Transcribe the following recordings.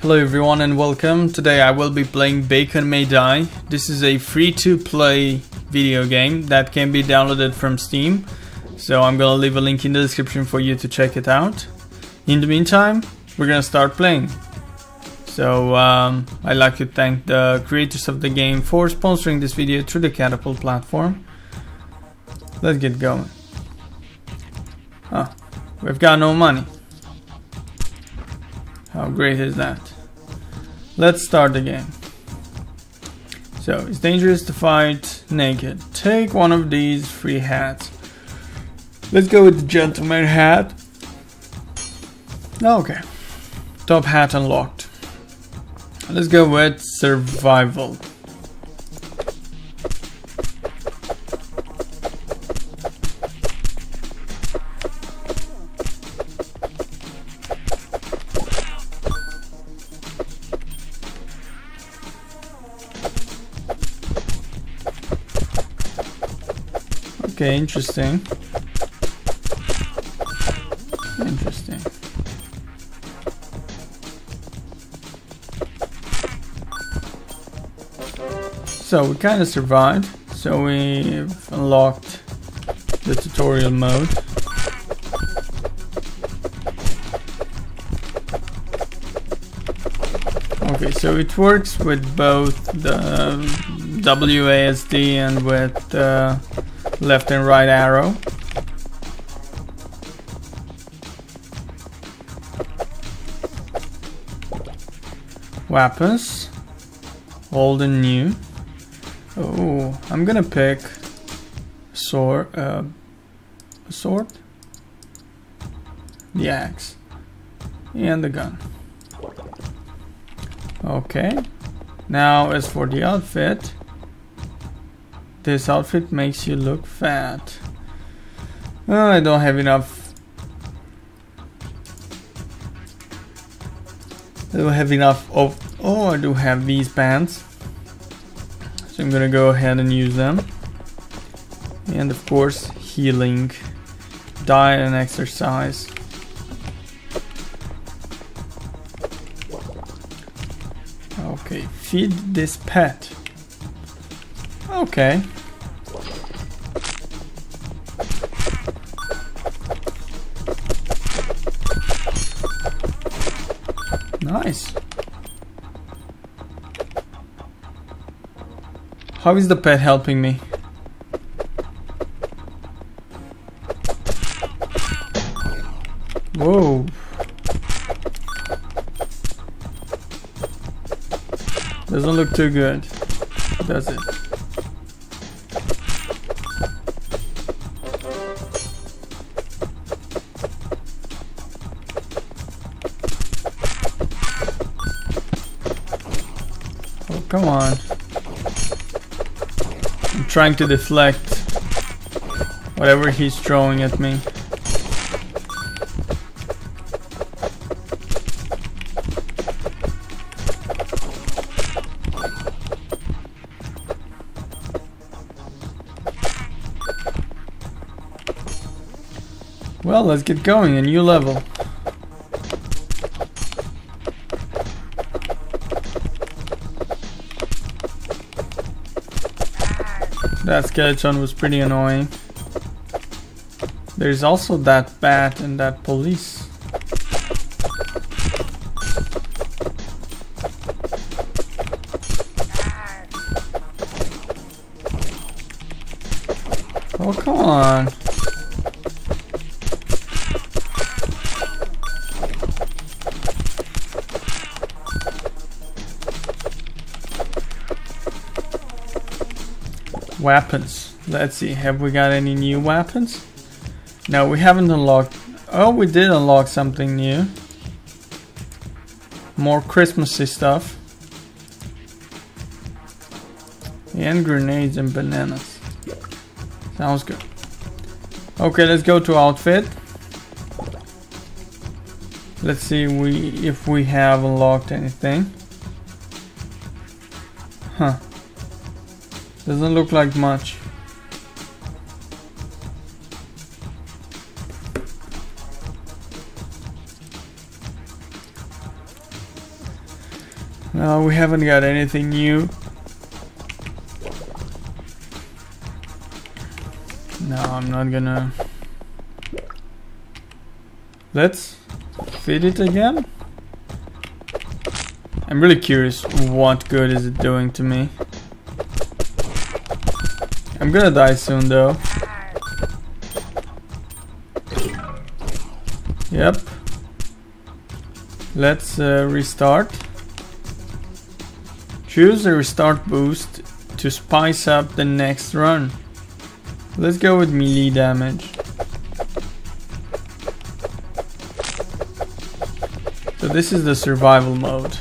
Hello everyone and welcome. Today I will be playing Bacon May Die. This is a free-to-play video game that can be downloaded from Steam. So I'm gonna leave a link in the description for you to check it out. In the meantime, we're gonna start playing. So I'd like to thank the creators of the game for sponsoring this video through the Catapult platform. Let's get going. Oh, we've got no money. How great is that? Let's start the game. So, it's dangerous to fight naked. Take one of these free hats. Let's go with the gentleman hat. Okay. Top hat unlocked. Let's go with survival. Okay, interesting. So we kind of survived, so we've unlocked the tutorial mode. Okay, so it works with both the WASD and with left and right arrow. Weapons, old and new. Oh, I'm gonna pick sword. The axe and the gun. Okay. Now as for the outfit. This outfit makes you look fat. Oh, I don't have enough. I don't have enough of... Oh, I do have these pants. So I'm gonna go ahead and use them. And of course, healing. Diet and exercise. Okay, feed this pet. Okay. Nice. How is the pet helping me? Whoa. Doesn't look too good, does it? Come on. I'm trying to deflect whatever he's throwing at me. Well, let's get going, a new level. That skeleton was pretty annoying. There's also that bat and that police. Oh, come on. Weapons. Let's see, have we got any new weapons? No, we haven't unlocked. Oh, we did unlock something new. More Christmassy stuff. And grenades and bananas. Sounds good. Okay, let's go to outfit. Let's see if we have unlocked anything. Huh. Doesn't look like much. No, we haven't got anything new. No, I'm not gonna... Let's feed it again. I'm really curious what good is it doing to me. I'm gonna die soon though. Yep. Let's restart. Choose the restart boost to spice up the next run. Let's go with melee damage. So this is the survival mode.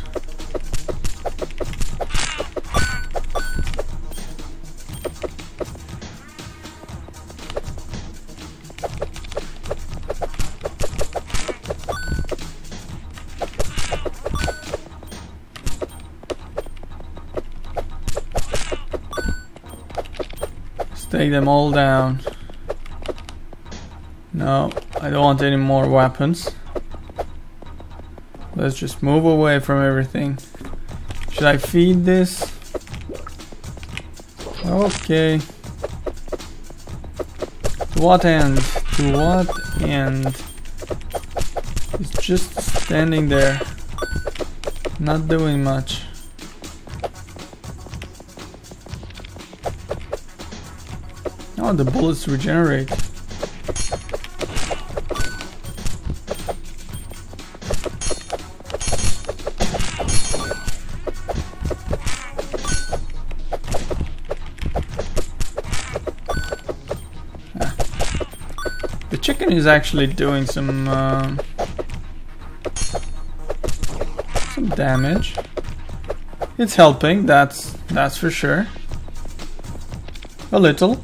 Take them all down. No, I don't want any more weapons. Let's just move away from everything. Should I feed this? Okay. To what end? To what end? It's just standing there. Not doing much. Oh, the bullets regenerate. Ah. The chicken is actually doing some damage. It's helping, that's for sure. A little.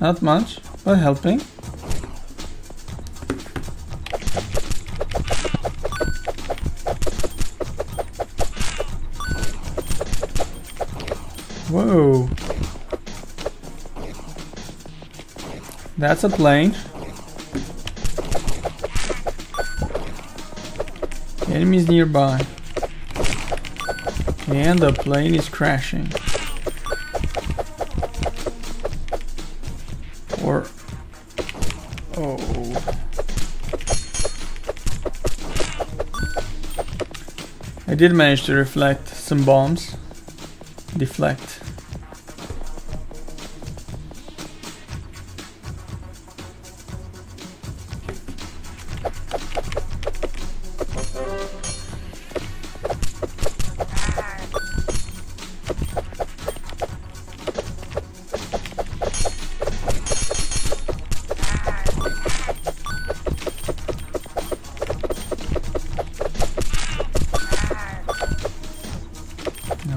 Not much, but helping. Whoa. That's a plane. The enemy's nearby. And the plane is crashing. Oh. I did manage to reflect some bombs. Deflect.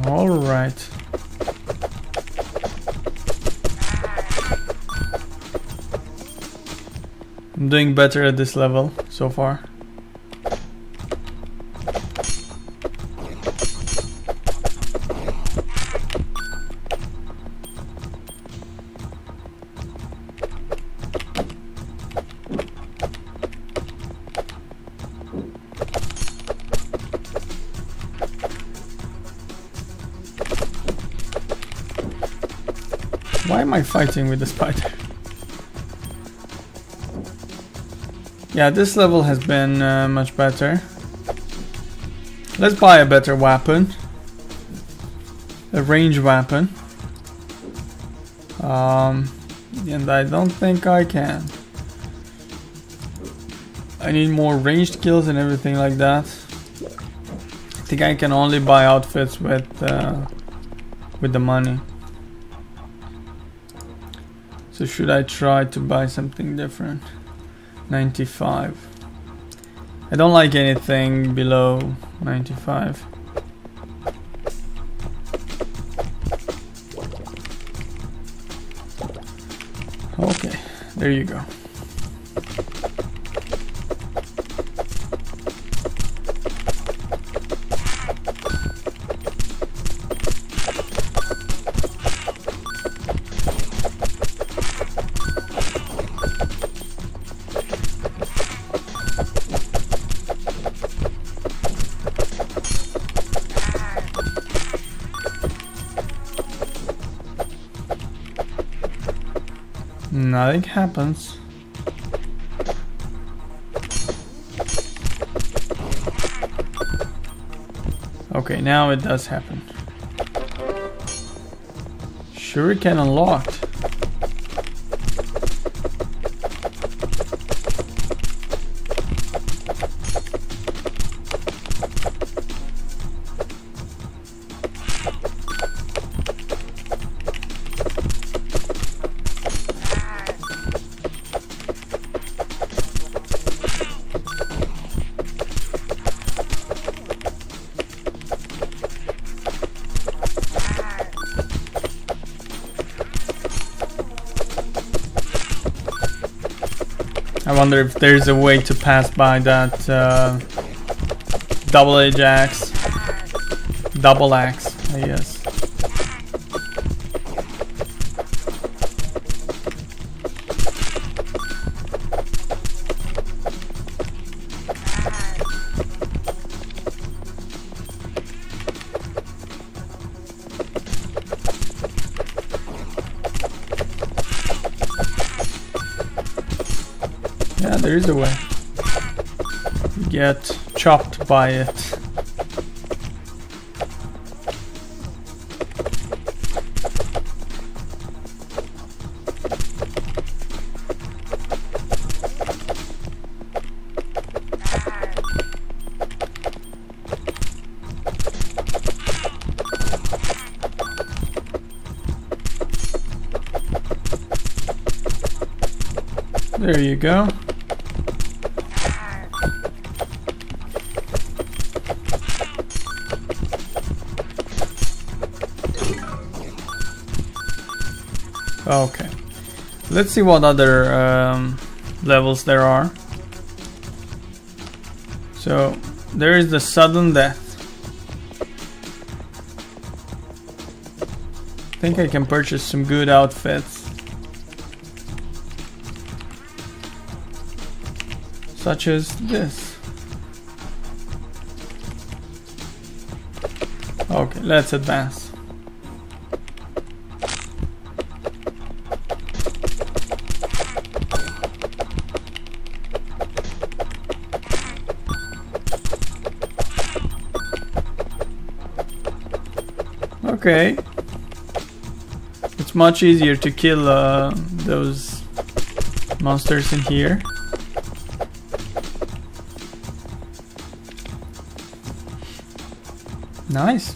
Alright. I'm doing better at this level so far. Why am I fighting with the spider? Yeah, this level has been much better. Let's buy a better weapon. A range weapon. And I don't think I can. I need more ranged kills and everything like that. I think I can only buy outfits with the money. So should I try to buy something different? 95. I don't like anything below 95. Okay, there you go. Nothing happens. Okay, now it does happen. Shuriken unlocked. I wonder if there's a way to pass by that double-edged axe. Double axe, I guess. Yeah, there is a way. You get chopped by it. There you go. Okay, let's see what other levels there are. So there is the sudden death. I think I can purchase some good outfits, such as this. Okay, let's advance. Okay, it's much easier to kill those monsters in here. Nice.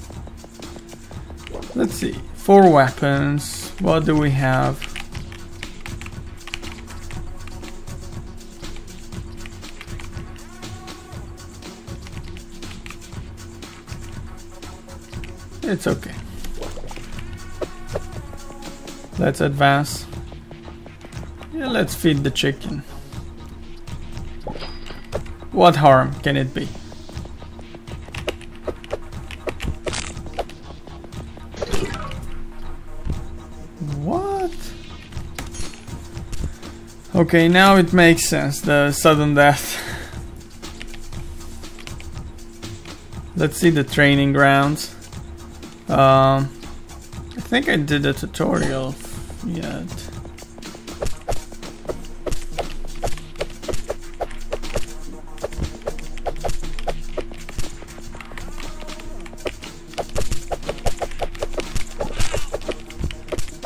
Let's see, four weapons, what do we have? It's okay. Let's advance. Yeah, let's feed the chicken. What harm can it be? What? Okay, now it makes sense, the sudden death. Let's see the training grounds. I think I did a tutorial yet.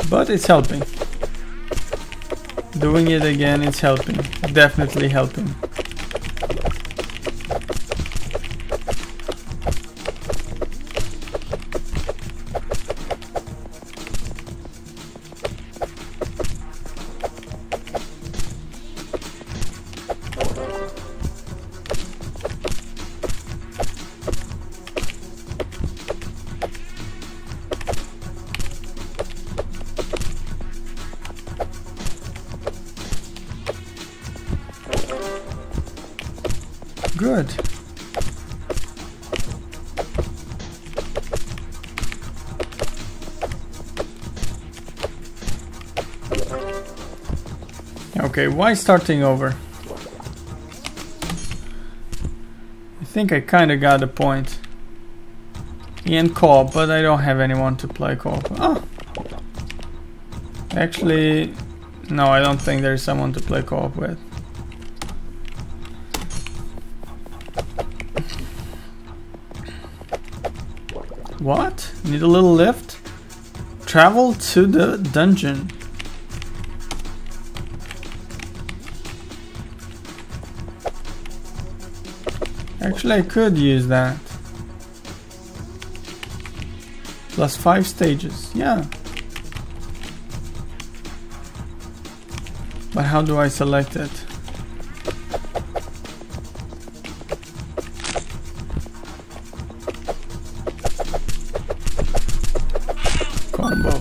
But it's helping. Doing it again, it's helping. Definitely helping. Good. Okay, why starting over? I think I kinda got the point. And co-op, but I don't have anyone to play co-op. Oh! Actually, No, I don't think there's someone to play co-op with. What? Need a little lift? Travel to the dungeon. Actually, I could use that. Plus 5 stages. Yeah. But how do I select it? Combo.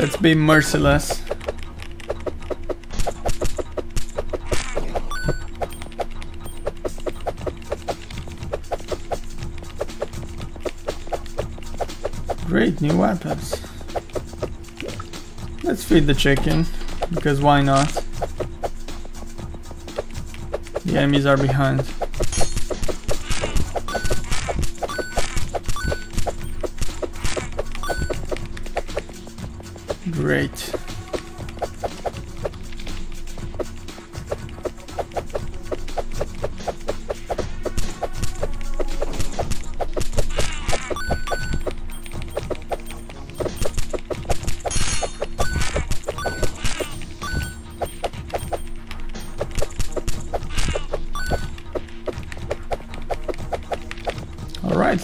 Let's be merciless. Great new weapons. Let's feed the chicken, because why not? The enemies are behind. Great.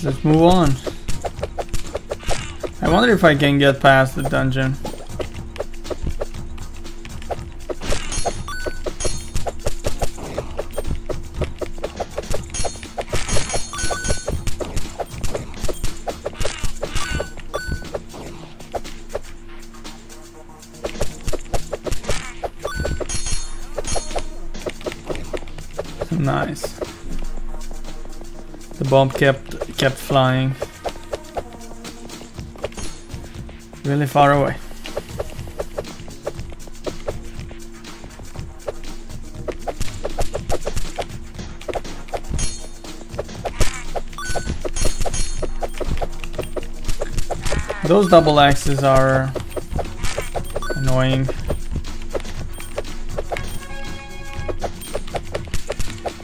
Let's move on. I wonder if I can get past the dungeon. Nice. The bomb kept flying really far away. Those double axes are annoying.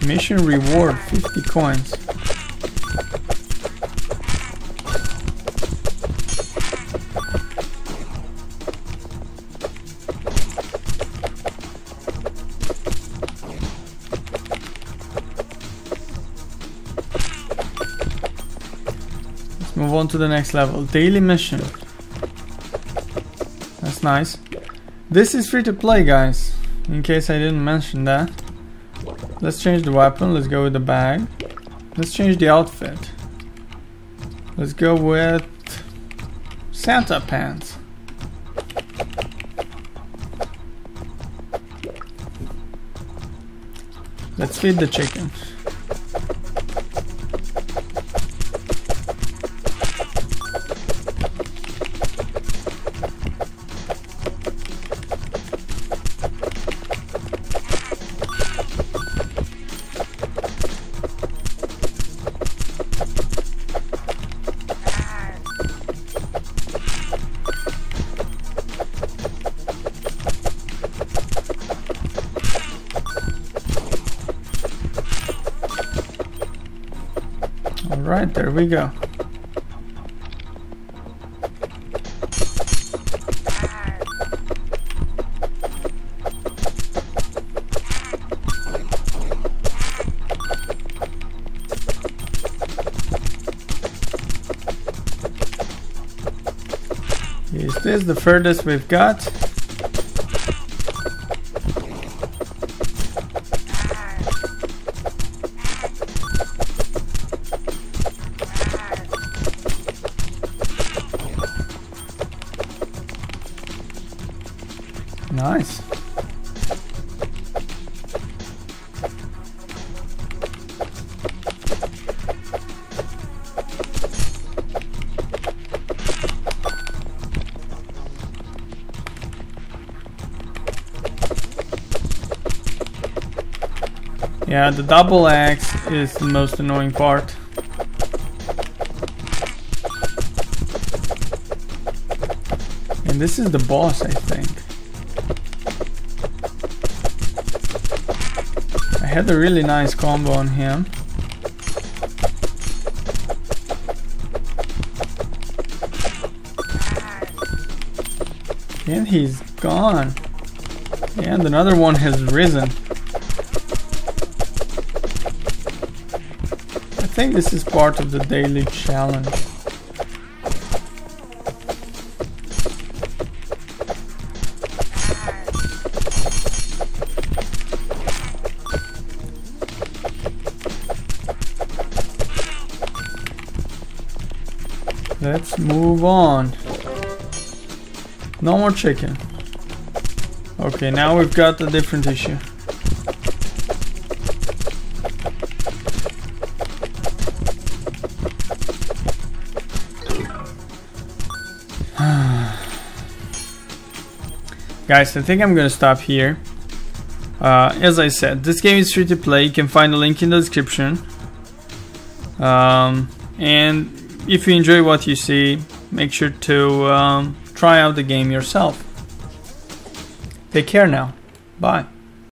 Mission reward 50 coins. On to the next level. Daily mission. That's nice. This is free to play, guys, in case I didn't mention that. Let's change the weapon. Let's go with the bag. Let's change the outfit. Let's go with Santa pants. Let's feed the chicken. Alright, there we go. Is this the furthest we've got? Nice. Yeah, the double axe is the most annoying part. And this is the boss, I think. I had a really nice combo on him. And he's gone. And another one has risen. I think this is part of the daily challenge. Let's move on. No more chicken. Okay, now we've got a different issue. Guys, I think I'm gonna stop here. As I said, this game is free to play. You can find a link in the description. And if you enjoy what you see, make sure to try out the game yourself. Take care now. Bye.